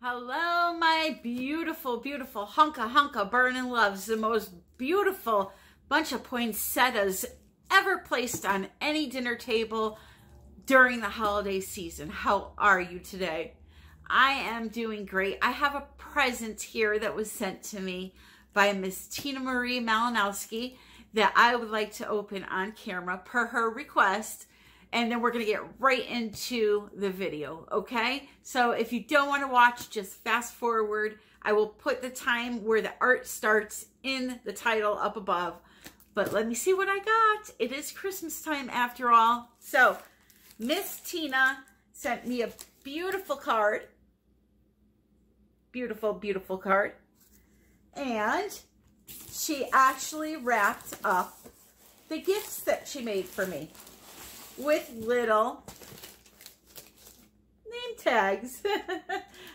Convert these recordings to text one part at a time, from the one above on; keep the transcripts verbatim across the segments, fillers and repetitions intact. Hello, my beautiful, beautiful hunka hunka burning loves, the most beautiful bunch of poinsettias ever placed on any dinner table during the holiday season. How are you today? I am doing great. I have a present here that was sent to me by Miss Tina Marie Malinowski that I would like to open on camera per her request. And then we're going to get right into the video, okay? So if you don't want to watch, just fast forward. I will put the time where the art starts in the title up above. But let me see what I got. It is Christmas time after all. So Miss Tina sent me a beautiful card. Beautiful, beautiful card. And she actually wrapped up the gifts that she made for me with little name tags.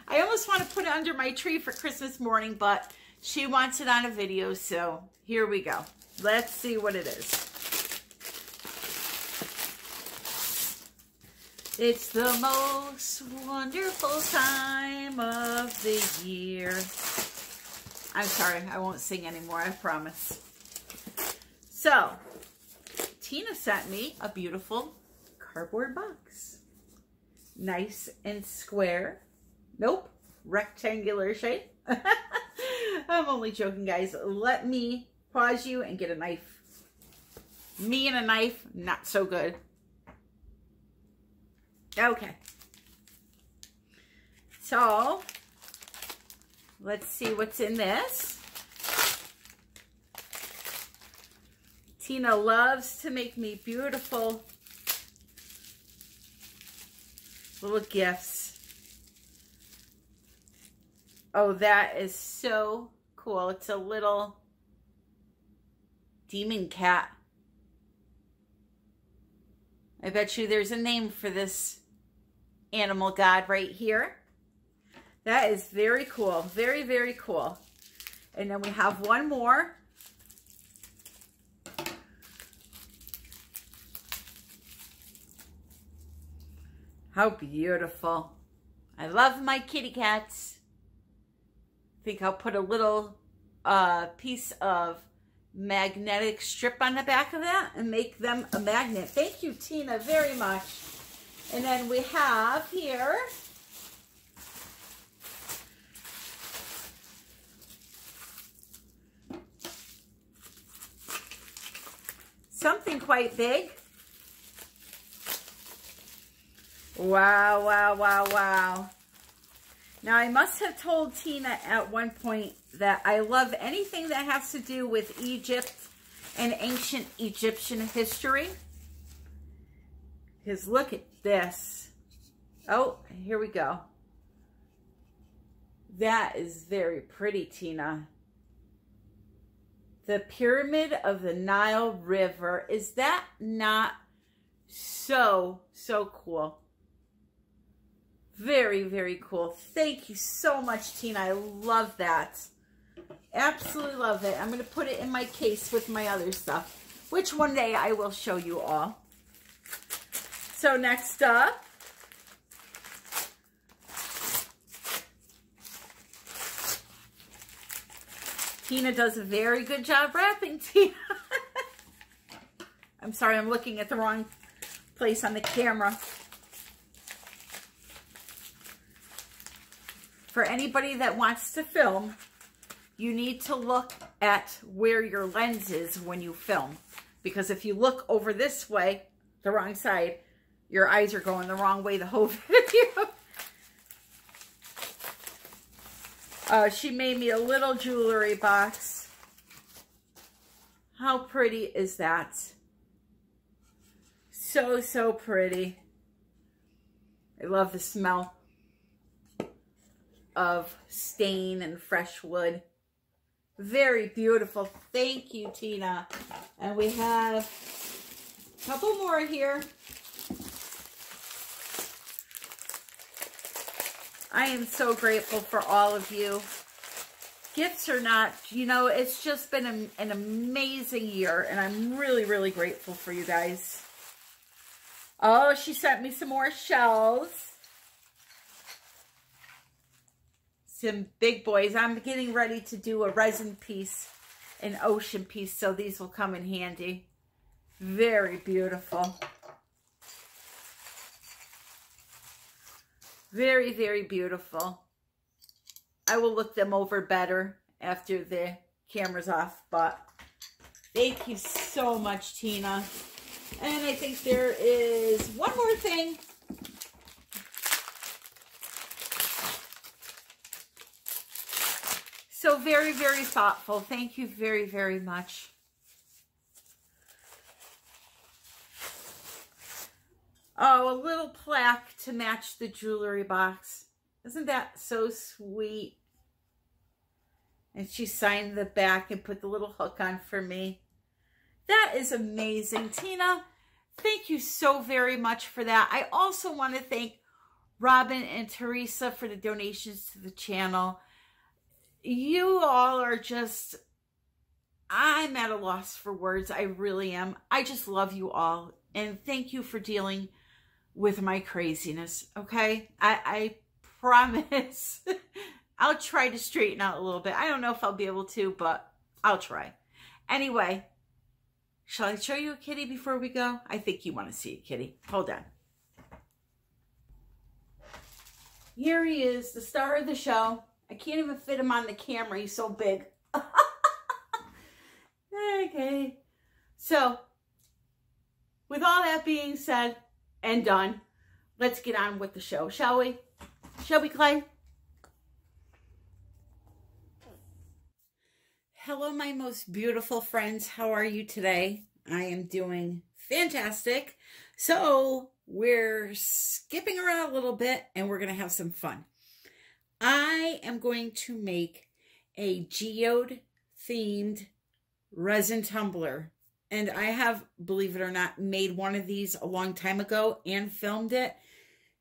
I almost want to put it under my tree for Christmas morning, but she wants it on a video, so here we go. Let's see what it is. It's the most wonderful time of the year. I'm sorry, I won't sing anymore, I promise. So, Tina sent me a beautiful cardboard box. Nice and square. Nope, rectangular shape. I'm only joking, guys. Let me pause you and get a knife. Me and a knife, not so good. Okay. So, let's see what's in this. Tina loves to make me beautiful little gifts. Oh, that is so cool. It's a little demon cat. I bet you there's a name for this animal god right here. That is very cool. Very, very cool. And then we have one more. How beautiful. I love my kitty cats. I think I'll put a little uh, piece of magnetic strip on the back of that and make them a magnet. Thank you, Tina, very much. And then we have here something quite big. Wow, wow, wow, wow. Now, I must have told Tina at one point that I love anything that has to do with Egypt and ancient Egyptian history. Because look at this. Oh, here we go. That is very pretty, Tina. The Pyramid of the Nile River. Is that not so, so cool? Very, very cool. Thank you so much, Tina. I love that. Absolutely love it. I'm going to put it in my case with my other stuff, which one day I will show you all. So next up, Tina does a very good job wrapping, Tina. I'm sorry, I'm looking at the wrong place on the camera. For anybody that wants to film, you need to look at where your lens is when you film. Because if you look over this way, the wrong side, your eyes are going the wrong way the whole video. Uh, she made me a little jewelry box. How pretty is that? So, so pretty. I love the smell of stain and fresh wood. Very beautiful. Thank you, Tina. And we have a couple more here. I am so grateful for all of you. Gifts or not, you know, it's just been a, an amazing year, and I'm really, really grateful for you guys. Oh, she sent me some more shells. some big boys. I'm getting ready to do a resin piece, an ocean piece, so these will come in handy. Very beautiful. Very, very beautiful. I will look them over better after the camera's off, but thank you so much, Tina. And I think there is one more thing. So very, very thoughtful. Thank you very, very much. Oh, a little plaque to match the jewelry box. Isn't that so sweet? And she signed the back and put the little hook on for me. That is amazing. Tina, thank you so very much for that. I also want to thank Robin and Teresa for the donations to the channel. You all are just, I'm at a loss for words. I really am. I just love you all. And thank you for dealing with my craziness, okay? I, I promise. I'll try to straighten out a little bit. I don't know if I'll be able to, but I'll try. Anyway, shall I show you a kitty before we go? I think you want to see a kitty. Hold on. Here he is, the star of the show. I can't even fit him on the camera. He's so big. Okay. So, with all that being said and done, let's get on with the show, shall we? Shall we, Clay? Hello, my most beautiful friends. How are you today? I am doing fantastic. So we're skipping around a little bit and we're going to have some fun. I am going to make a geode themed resin tumbler. And I have, believe it or not, made one of these a long time ago and filmed it.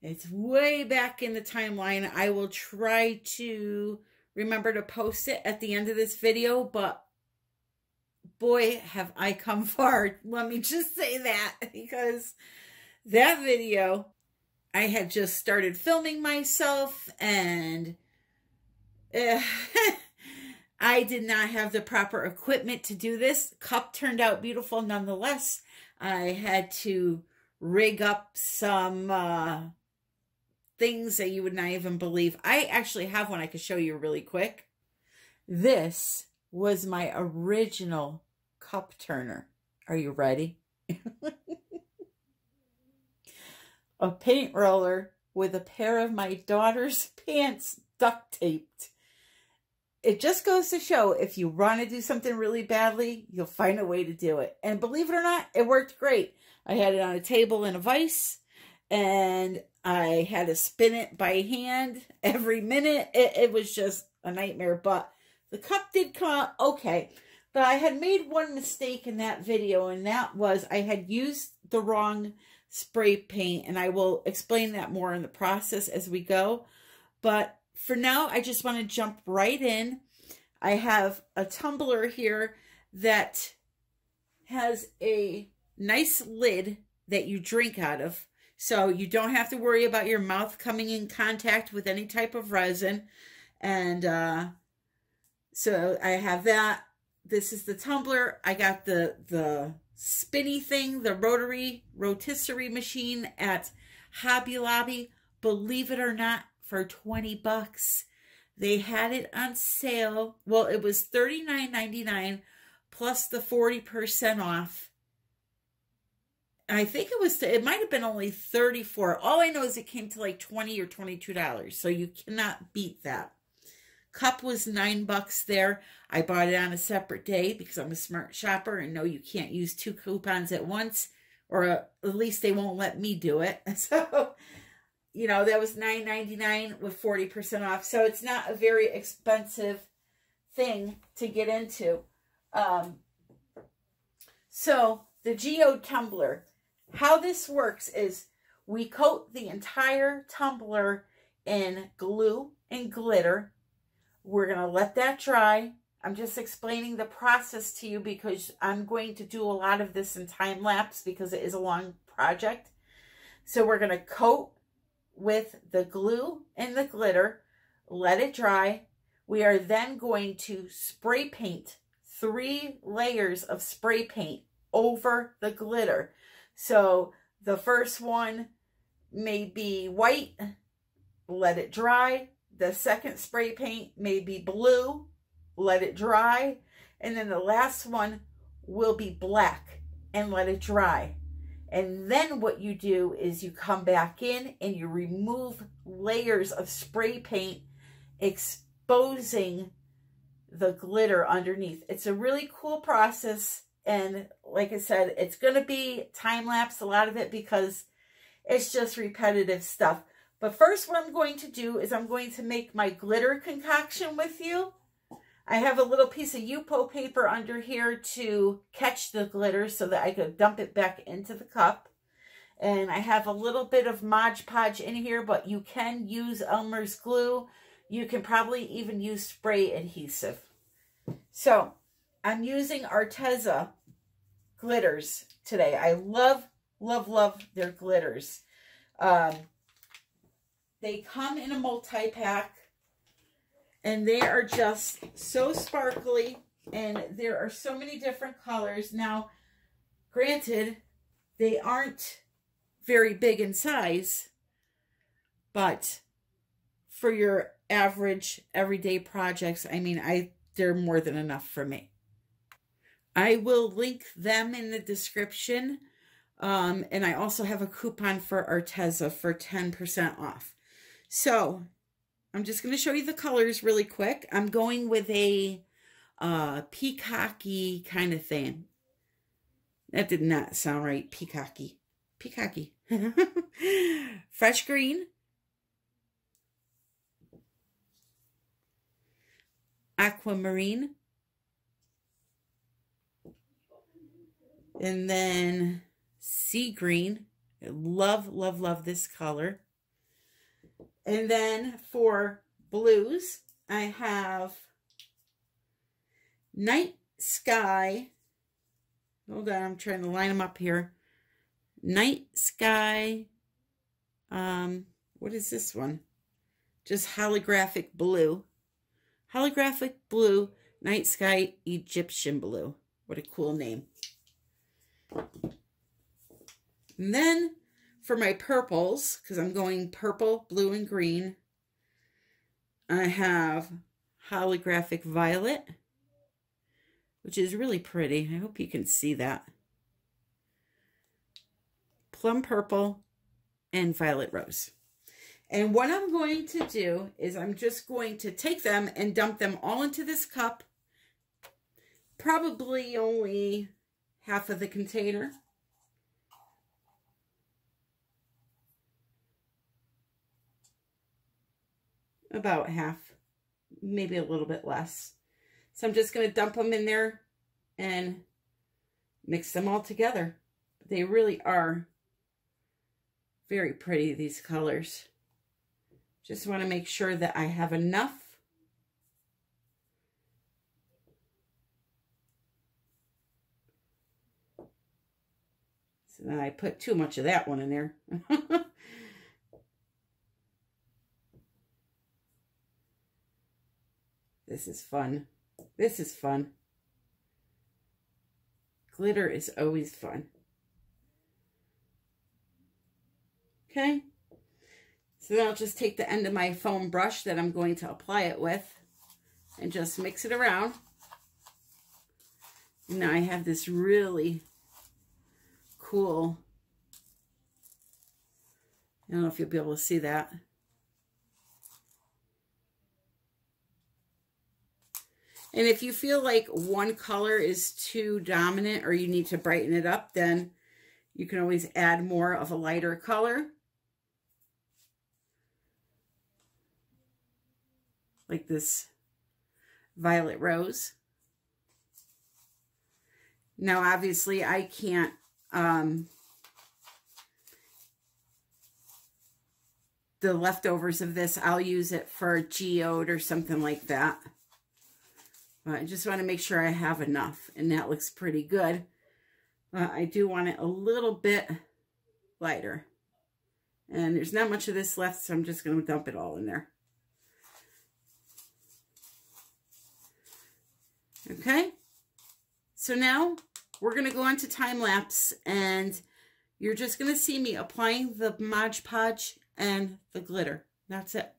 It's way back in the timeline. I will try to remember to post it at the end of this video, but boy, have I come far. Let me just say that, because that video, I had just started filming myself and uh, I did not have the proper equipment to do this. Cup turned out beautiful nonetheless. I had to rig up some uh, things that you would not even believe. I actually have one I could show you really quick. This was my original cup turner. Are you ready? A paint roller with a pair of my daughter's pants duct taped. It just goes to show, if you want to do something really badly, you'll find a way to do it. And believe it or not, it worked great. I had it on a table in a vise, and I had to spin it by hand every minute. It, it was just a nightmare, but the cup did come out okay. But I had made one mistake in that video, and that was I had used the wrong spray paint, and I will explain that more in the process as we go. But for now, I just want to jump right in. I have a tumbler here that has a nice lid that you drink out of. So you don't have to worry about your mouth coming in contact with any type of resin. And uh, so I have that. This is the tumbler. I got the, the spinny thing, the rotary rotisserie machine at Hobby Lobby. Believe it or not, for twenty bucks. They had it on sale. Well, it was thirty-nine ninety-nine plus the forty percent off. I think it was, it might have been only thirty-four. All I know is it came to like twenty or twenty-two dollars. So you cannot beat that. Cup was nine bucks there. I bought it on a separate day because I'm a smart shopper and know you can't use two coupons at once, or at least they won't let me do it. So, you know, that was nine ninety-nine with forty percent off. So it's not a very expensive thing to get into. Um, so the geode tumbler, how this works is we coat the entire tumbler in glue and glitter. We're going to let that dry. I'm just explaining the process to you because I'm going to do a lot of this in time lapse because it is a long project. So we're going to coat with the glue and the glitter. let it dry. We are then going to spray paint, three layers of spray paint over the glitter. So the first one may be white, let it dry. The second spray paint may be blue, let it dry. And then the last one will be black and let it dry. And then what you do is you come back in and you remove layers of spray paint, exposing the glitter underneath. It's a really cool process. And like I said, it's going to be time lapse, a lot of it, because it's just repetitive stuff. But first, what I'm going to do is I'm going to make my glitter concoction with you. I have a little piece of Yupo paper under here to catch the glitter so that I could dump it back into the cup. And I have a little bit of Mod Podge in here, but you can use Elmer's glue. You can probably even use spray adhesive. So I'm using Arteza glitters today. I love, love, love their glitters. Um, they come in a multi-pack. And they are just so sparkly, and there are so many different colors. Now, granted, they aren't very big in size, but for your average everyday projects, I mean, I they're more than enough for me. I will link them in the description, um, and I also have a coupon for Arteza for ten percent off. So I'm just going to show you the colors really quick. I'm going with a uh, peacocky kind of thing. That did not sound right. Peacocky. Peacocky. Fresh green. Aquamarine. And then sea green. I love, love, love this color. And then for blues, I have Night Sky. Hold on, I'm trying to line them up here. Night Sky. Um, what is this one? Just holographic blue. Holographic blue, Night Sky, Egyptian blue. What a cool name. And then for my purples, because I'm going purple, blue, and green, I have holographic violet, which is really pretty. I hope you can see that. Plum purple and violet rose. And what I'm going to do is I'm just going to take them and dump them all into this cup, probably only half of the container. About half, maybe a little bit less. So I'm just going to dump them in there and mix them all together. They really are very pretty, these colors. Just want to make sure that I have enough. So that I put too much of that one in there. This is fun. This is fun. Glitter is always fun. Okay. So then I'll just take the end of my foam brush that I'm going to apply it with and just mix it around. And now I have this really cool, I don't know if you'll be able to see that. And if you feel like one color is too dominant or you need to brighten it up, then you can always add more of a lighter color. Like this violet rose. Now, obviously, I can't um, the leftovers of this, I'll use it for a geode or something like that. But I just want to make sure I have enough, and that looks pretty good. Uh, I do want it a little bit lighter. And there's not much of this left, so I'm just going to dump it all in there. Okay, so now we're going to go on to time lapse, and you're just going to see me applying the Mod Podge and the glitter. That's it.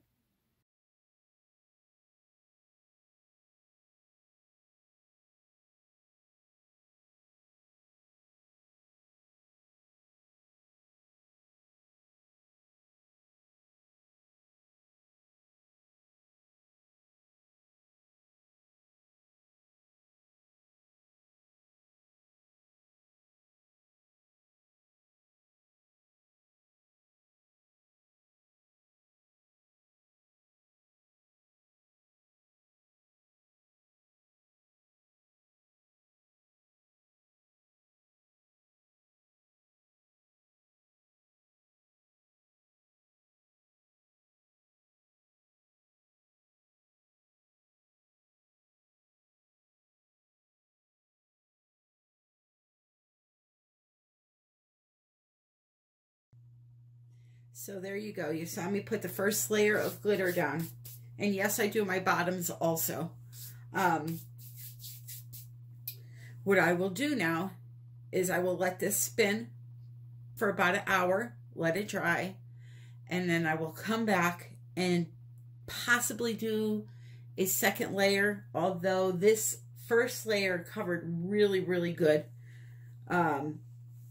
So there you go. You saw me put the first layer of glitter down. And yes, I do my bottoms also. Um, what I will do now is I will let this spin for about an hour, let it dry, and then I will come back and possibly do a second layer, although this first layer covered really, really good. Um,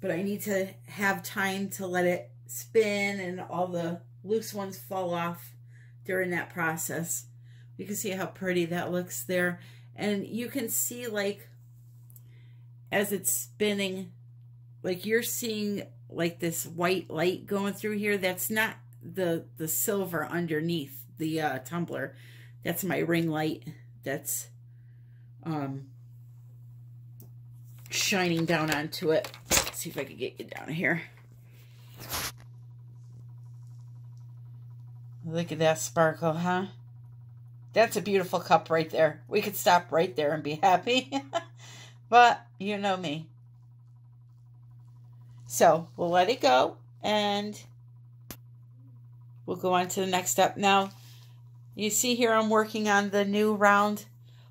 but I need to have time to let it spin and all the loose ones fall off during that process. You can see how pretty that looks there, and you can see, like, as it's spinning, like you're seeing like this white light going through here. That's not the the silver underneath the uh, tumbler. That's my ring light that's um, shining down onto it. Let's see if I can get you down here. Look at that sparkle, huh? That's a beautiful cup right there. We could stop right there and be happy. But you know me. So we'll let it go and we'll go on to the next step. Now, you see here I'm working on the new round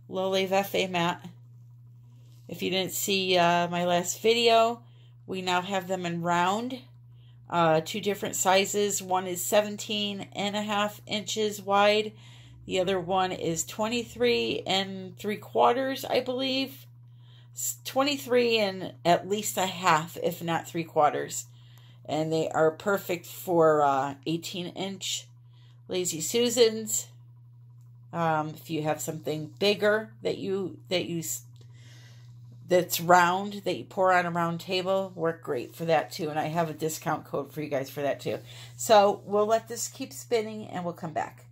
LoliVefe mat. If you didn't see uh, my last video, we now have them in round. Uh, two different sizes. One is seventeen and a half inches wide. The other one is twenty-three and three quarters, I believe. It's twenty-three and at least a half, if not three quarters. And they are perfect for uh, eighteen inch Lazy Susans. Um, if you have something bigger that you that you that's round, that you pour on a round table, work great for that too. And I have a discount code for you guys for that too. So we'll let this keep spinning and we'll come back.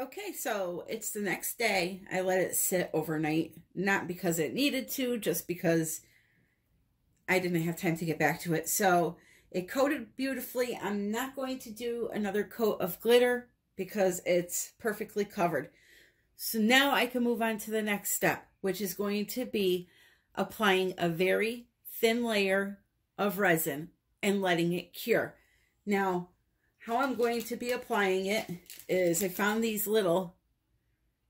Okay, so it's the next day. I let it sit overnight, not because it needed to, just because I didn't have time to get back to it. So it coated beautifully. I'm not going to do another coat of glitter because it's perfectly covered. So now I can move on to the next step, which is going to be applying a very thin layer of resin and letting it cure. Now, how I'm going to be applying it is I found these little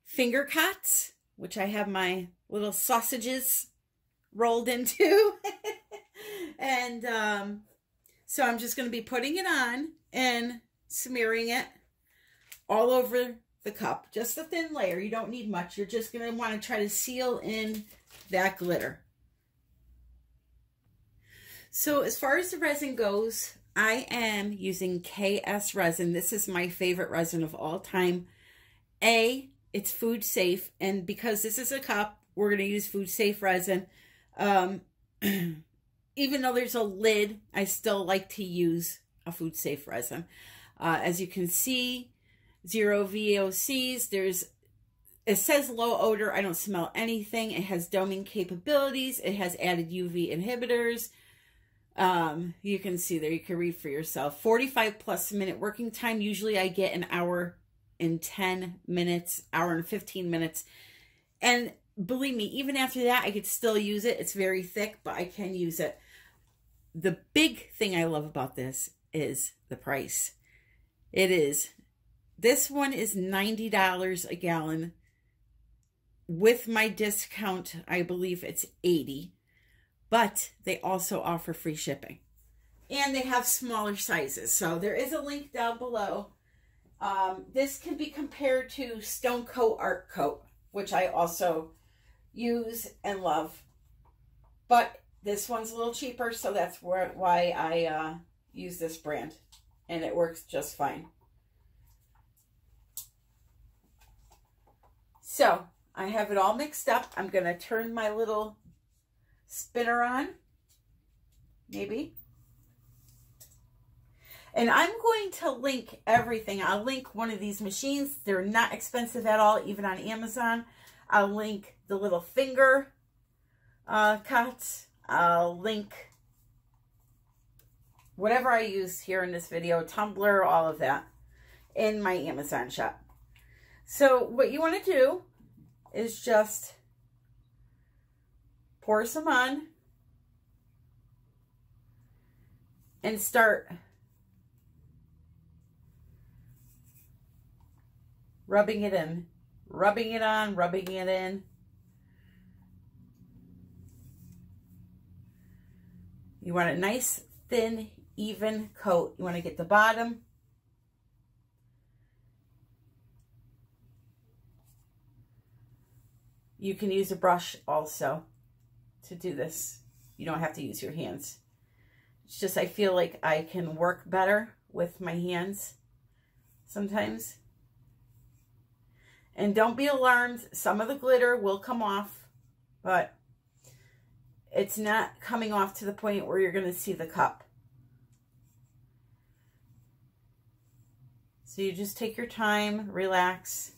finger cots, which I have my little sausages rolled into. And um, so I'm just going to be putting it on and smearing it all over the cup. Just a thin layer. You don't need much. You're just going to want to try to seal in that glitter. So as far as the resin goes, I am using K S resin. This is my favorite resin of all time. A, it's food safe, and because this is a cup, we're going to use food safe resin. Um, even though there's a lid, I still like to use a food safe resin. Uh, as you can see, zero V O Cs. There's, it says low odor. I don't smell anything. It has doming capabilities. It has added U V inhibitors. Um, you can see there, you can read for yourself. forty-five plus minute working time. Usually I get an hour and ten minutes, hour and fifteen minutes. And believe me, even after that, I could still use it. It's very thick, but I can use it. The big thing I love about this is the price. It is. This one is ninety dollars a gallon. with my discount, I believe it's eighty dollars, but they also offer free shipping. And they have smaller sizes, so there is a link down below. Um, this can be compared to Stone Coat Art Coat, which I also use and love. But this one's a little cheaper, so that's where, why I uh, use this brand. And it works just fine. So, I have it all mixed up. I'm going to turn my little spinner on. Maybe. And I'm going to link everything. I'll link one of these machines. They're not expensive at all, even on Amazon. I'll link the little finger uh, cuts. I'll link whatever I use here in this video, Tumblr, all of that, in my Amazon shop. So what you want to do is just pour some on and start rubbing it in, rubbing it on, rubbing it in. You want a nice, thin, even coat. You want to get the bottom. You can use a brush also to do this. You don't have to use your hands. It's just I feel like I can work better with my hands sometimes. And don't be alarmed, some of the glitter will come off, but it's not coming off to the point where you're going to see the cup. So you just take your time, relax.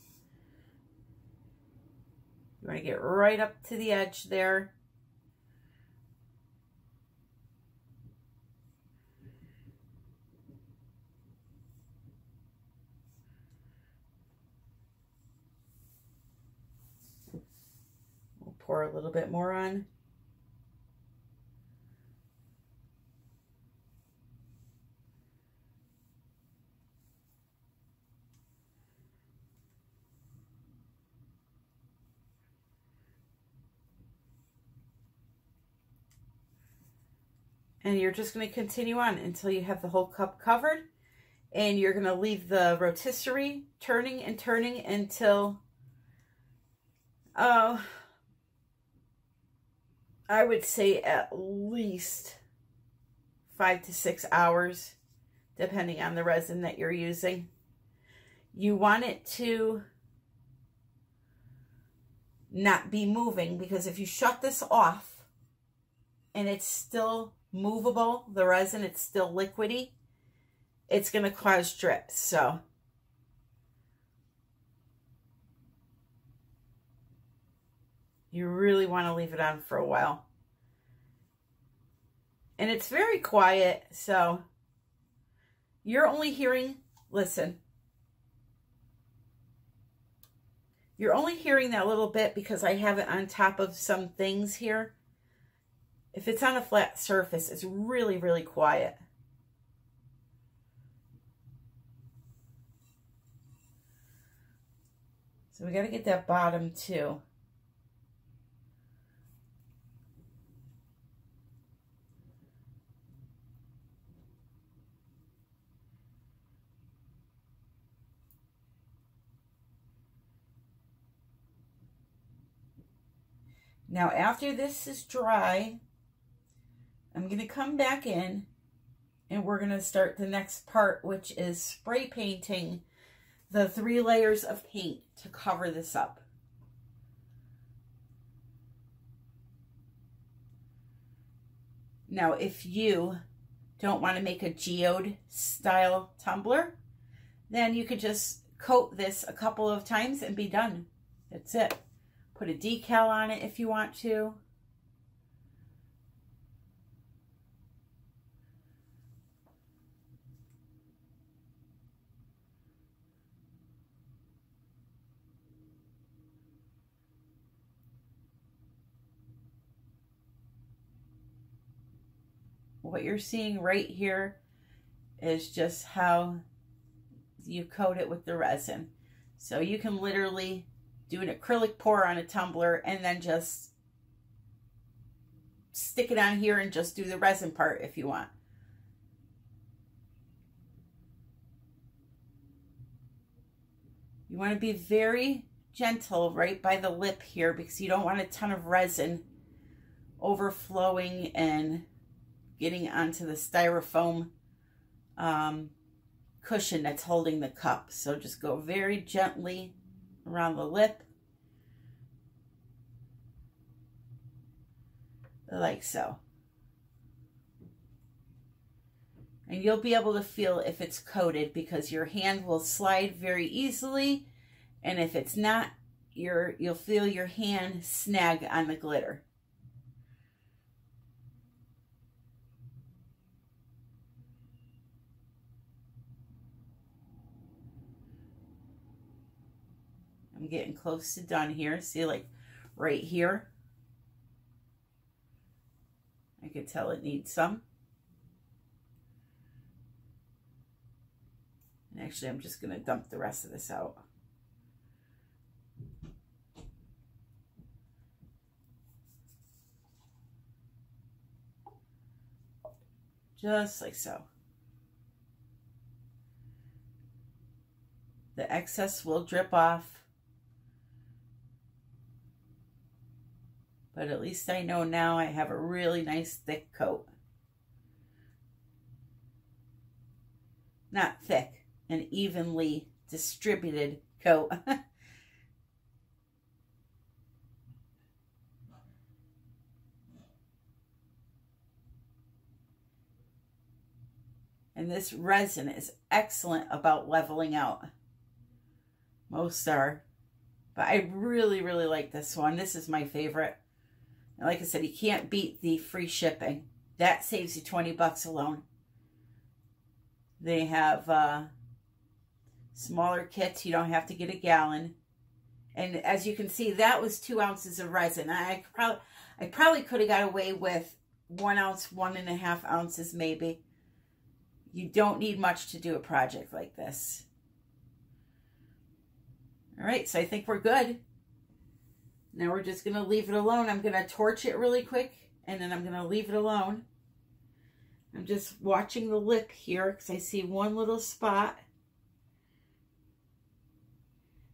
You want to get right up to the edge there. Pour a little bit more on. And you're just going to continue on until you have the whole cup covered. And you're going to leave the rotisserie turning and turning until... Oh... Uh, I would say at least five to six hours, depending on the resin that you're using. You want it to not be moving, because if you shut this off and it's still movable, the resin, it's still liquidy, it's going to cause drips. So you really want to leave it on for a while. And it's very quiet, so you're only hearing, listen, you're only hearing that little bit because I have it on top of some things here. If it's on a flat surface, it's really, really quiet. So we got to get that bottom too. Now, after this is dry, I'm going to come back in and we're going to start the next part, which is spray painting the three layers of paint to cover this up. Now, if you don't want to make a geode style tumbler, then you could just coat this a couple of times and be done. That's it. Put a decal on it if you want to. What you're seeing right here is just how you coat it with the resin. So you can literally do an acrylic pour on a tumbler, and then just stick it on here and just do the resin part if you want. You want to be very gentle right by the lip here, because you don't want a ton of resin overflowing and getting onto the styrofoam um, cushion that's holding the cup. So just go very gently around the lip, like so. And you'll be able to feel if it's coated, because your hand will slide very easily, and if it's not, you're, you'll feel your hand snag on the glitter. I'm getting close to done here. See, like right here, I could tell it needs some. And actually, I'm just going to dump the rest of this out. Just like so. The excess will drip off. But at least I know now I have a really nice thick coat. Not thick, an evenly distributed coat. And this resin is excellent about leveling out. Most are. But I really, really like this one. This is my favorite. Like I said, you can't beat the free shipping. That saves you twenty bucks alone. They have uh, smaller kits. You don't have to get a gallon. And as you can see, that was two ounces of resin. I probably, I probably could have got away with one ounce, one and a half ounces maybe. You don't need much to do a project like this. All right, so I think we're good. Now we're just going to leave it alone. I'm going to torch it really quick, and then I'm going to leave it alone. I'm just watching the lip here because I see one little spot.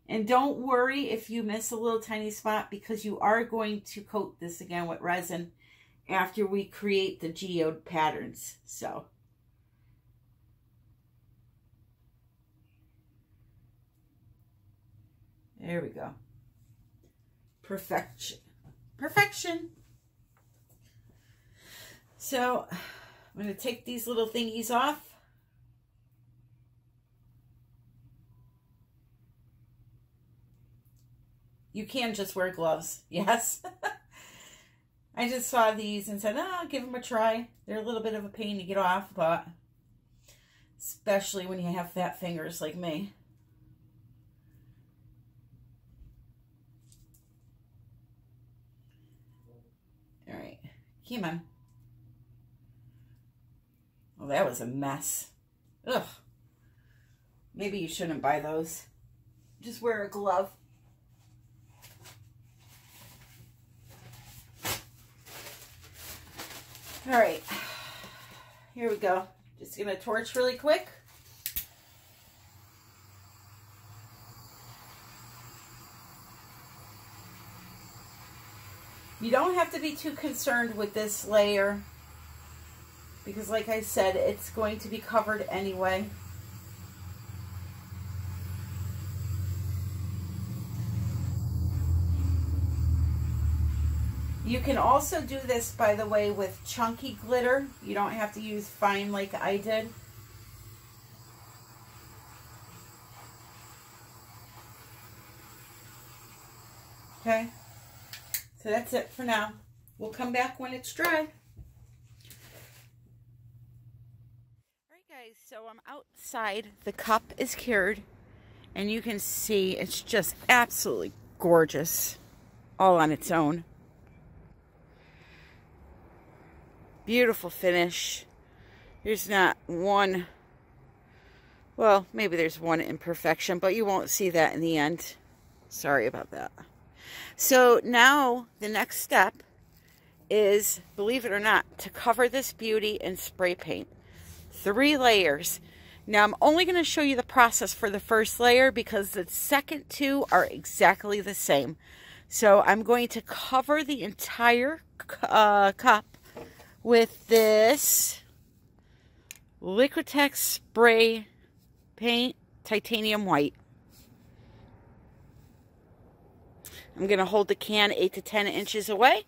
And don't worry if you miss a little tiny spot, because you are going to coat this again with resin after we create the geode patterns. So there we go. Perfection. Perfection. So I'm going to take these little thingies off. You can just wear gloves. Yes. I just saw these and said, oh, I'll give them a try. They're a little bit of a pain to get off, but especially when you have fat fingers like me. Come on. Well, that was a mess. Ugh. Maybe you shouldn't buy those. Just wear a glove. All right. Here we go. Just going to torch really quick. You don't have to be too concerned with this layer because, like I said, it's going to be covered anyway. You can also do this, by the way, with chunky glitter. You don't have to use fine like I did. Okay. So that's it for now. We'll come back when it's dry. All right, guys, so I'm outside. The cup is cured, and you can see it's just absolutely gorgeous all on its own. Beautiful finish. There's not one, well, maybe there's one imperfection, but you won't see that in the end. Sorry about that. So now the next step is, believe it or not, to cover this beauty in spray paint. Three layers. Now I'm only going to show you the process for the first layer because the second two are exactly the same. So I'm going to cover the entire uh, cup with this Liquitex spray paint titanium white. I'm going to hold the can eight to ten inches away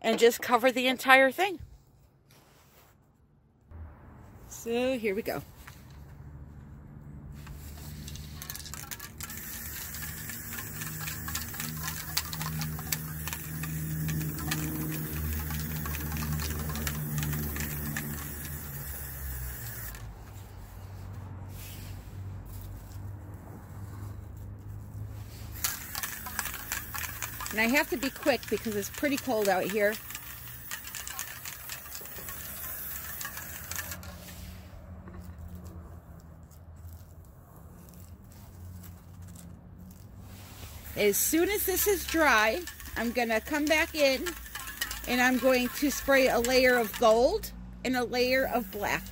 and just cover the entire thing. So here we go. And I have to be quick because it's pretty cold out here. As soon as this is dry, I'm going to come back in and I'm going to spray a layer of gold and a layer of black.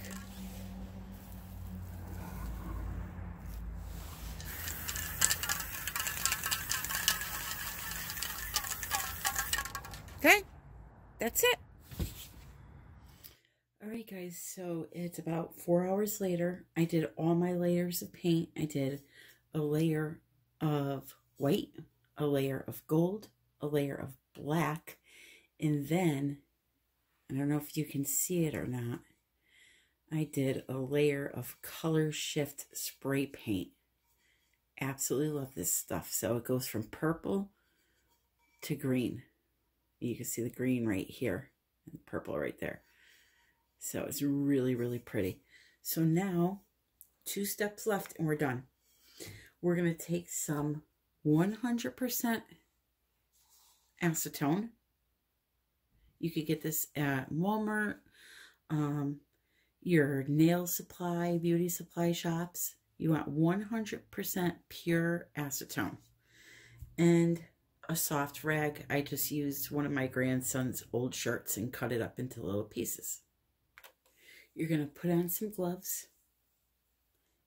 Okay, that's it. All right, guys, so it's about four hours later. I did all my layers of paint. I did a layer of white, a layer of gold, a layer of black, and then, I don't know if you can see it or not, I did a layer of color shift spray paint. Absolutely love this stuff. So it goes from purple to green. You can see the green right here and purple right there. So it's really, really pretty. So now two steps left and we're done. We're going to take some one hundred percent acetone. You could get this at Walmart, um, your nail supply, beauty supply shops. You want one hundred percent pure acetone. And a soft rag. I just used one of my grandson's old shirts and cut it up into little pieces. You're going to put on some gloves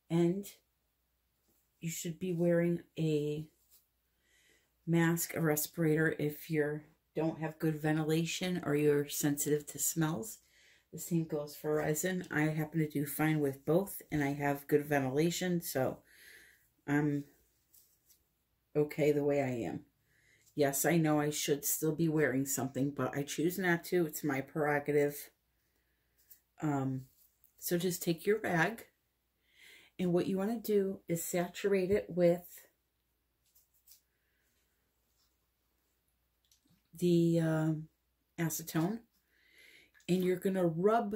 and you should be wearing a mask, a respirator if you don't have good ventilation or you're sensitive to smells. The same goes for resin. I happen to do fine with both and I have good ventilation, so I'm okay the way I am. Yes, I know I should still be wearing something, but I choose not to. It's my prerogative. Um, so just take your rag, and what you want to do is saturate it with the um, acetone, and you're going to rub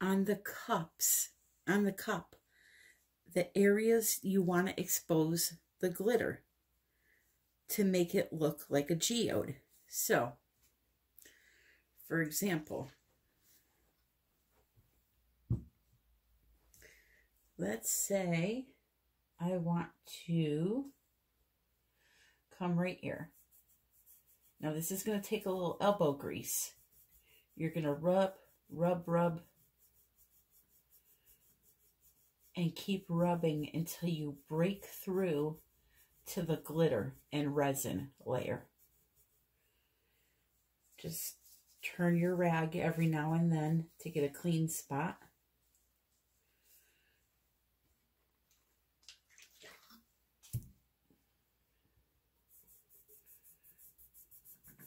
on the cups, on the cup, the areas you want to expose the glitter, to make it look like a geode. So, for example, let's say I want to come right here. Now this is going to take a little elbow grease. You're going to rub, rub, rub, and keep rubbing until you break through to the glitter and resin layer. Just turn your rag every now and then to get a clean spot.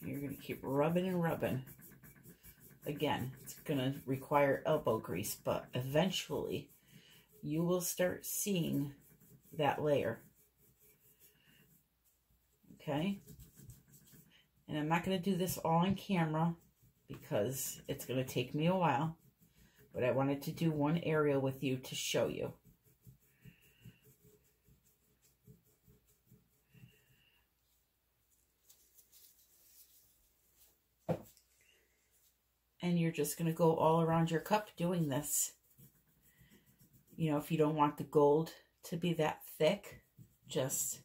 You're going to keep rubbing and rubbing. Again, it's going to require elbow grease, but eventually you will start seeing that layer. Okay, and I'm not going to do this all on camera because it's going to take me a while, but I wanted to do one area with you to show you. And you're just going to go all around your cup doing this. You know, if you don't want the gold to be that thick, just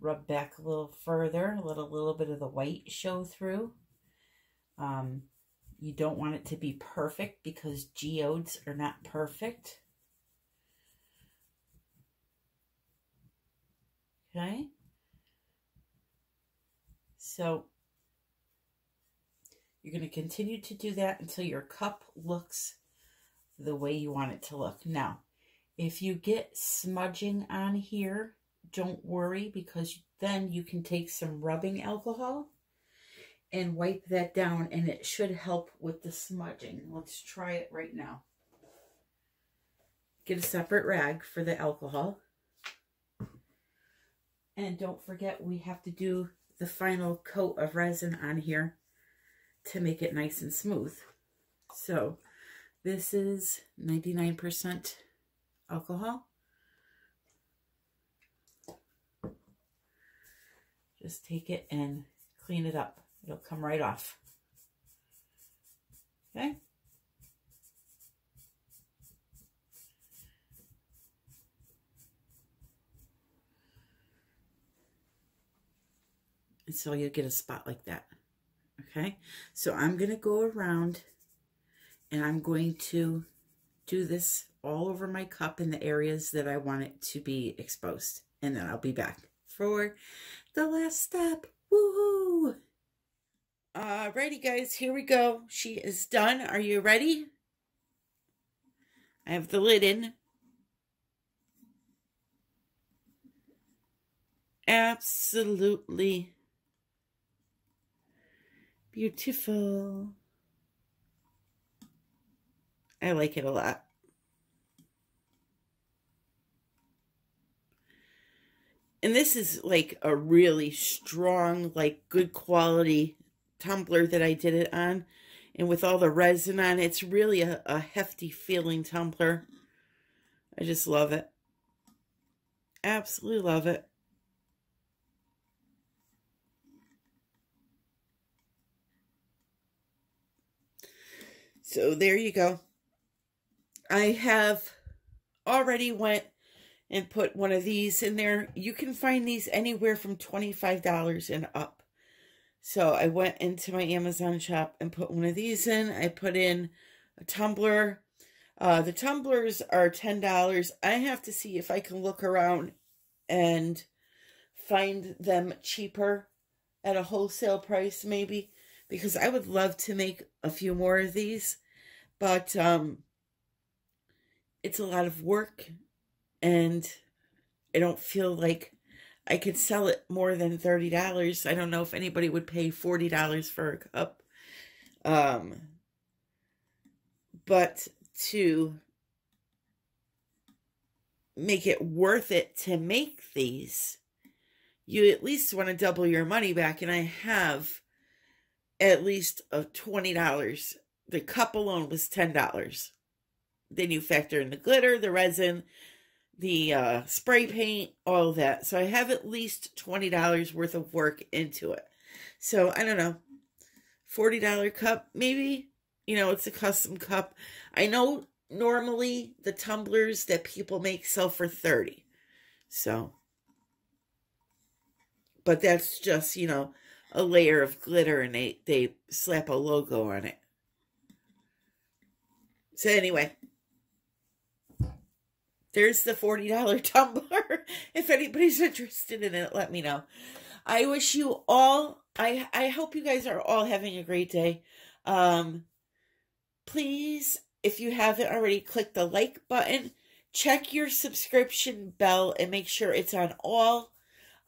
rub back a little further, let a little bit of the white show through. Um, you don't want it to be perfect because geodes are not perfect. Okay. So you're going to continue to do that until your cup looks the way you want it to look. Now, if you get smudging on here, don't worry, because then you can take some rubbing alcohol and wipe that down, and it should help with the smudging. Let's try it right now. Get a separate rag for the alcohol. And don't forget, we have to do the final coat of resin on here to make it nice and smooth. So this is ninety-nine percent alcohol. Just take it and clean it up. It'll come right off. Okay? And so you'll get a spot like that. Okay? So I'm going to go around and I'm going to do this all over my cup in the areas that I want it to be exposed. And then I'll be back for the last step. Woohoo! Alrighty, guys, here we go. She is done. Are you ready? I have the lid in. Absolutely beautiful. I like it a lot. And this is like a really strong, like good quality tumbler that I did it on, and with all the resin on, it's really a, a hefty feeling tumbler. I just love it. Absolutely love it. So there you go. I have already went and put one of these in there. You can find these anywhere from twenty-five dollars and up. So I went into my Amazon shop and put one of these in. I put in a tumbler. Uh, the tumblers are ten dollars. I have to see if I can look around and find them cheaper at a wholesale price maybe, because I would love to make a few more of these. But um, it's a lot of work, and I don't feel like I could sell it more than thirty dollars. I don't know if anybody would pay forty dollars for a cup. Um, but to make it worth it to make these, you at least want to double your money back. And I have at least a twenty dollars. The cup alone was ten dollars. Then you factor in the glitter, the resin, the uh, spray paint, all that. So I have at least twenty dollars worth of work into it. So I don't know, forty dollar cup maybe? You know, it's a custom cup. I know normally the tumblers that people make sell for thirty dollars. So, but that's just, you know, a layer of glitter and they, they slap a logo on it. So anyway, there's the forty dollar tumbler. If anybody's interested in it, let me know. I wish you all, I, I hope you guys are all having a great day. Um, please, if you haven't already, click the like button. Check your subscription bell and make sure it's on all.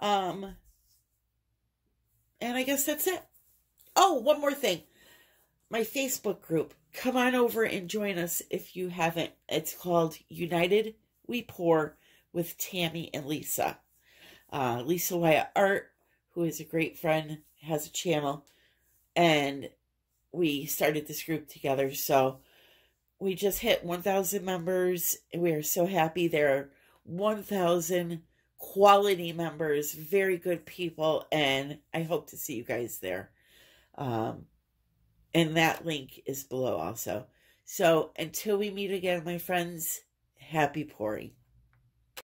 Um, and I guess that's it. Oh, one more thing. My Facebook group. Come on over and join us if you haven't. It's called United We Pour with Tammy and Lisa. Uh, Lisa Wyatt Art, who is a great friend, has a channel, and we started this group together. So we just hit one thousand members, and we are so happy. There are one thousand quality members, very good people, and I hope to see you guys there. Um, and that link is below also. So until we meet again, my friends, happy pouring.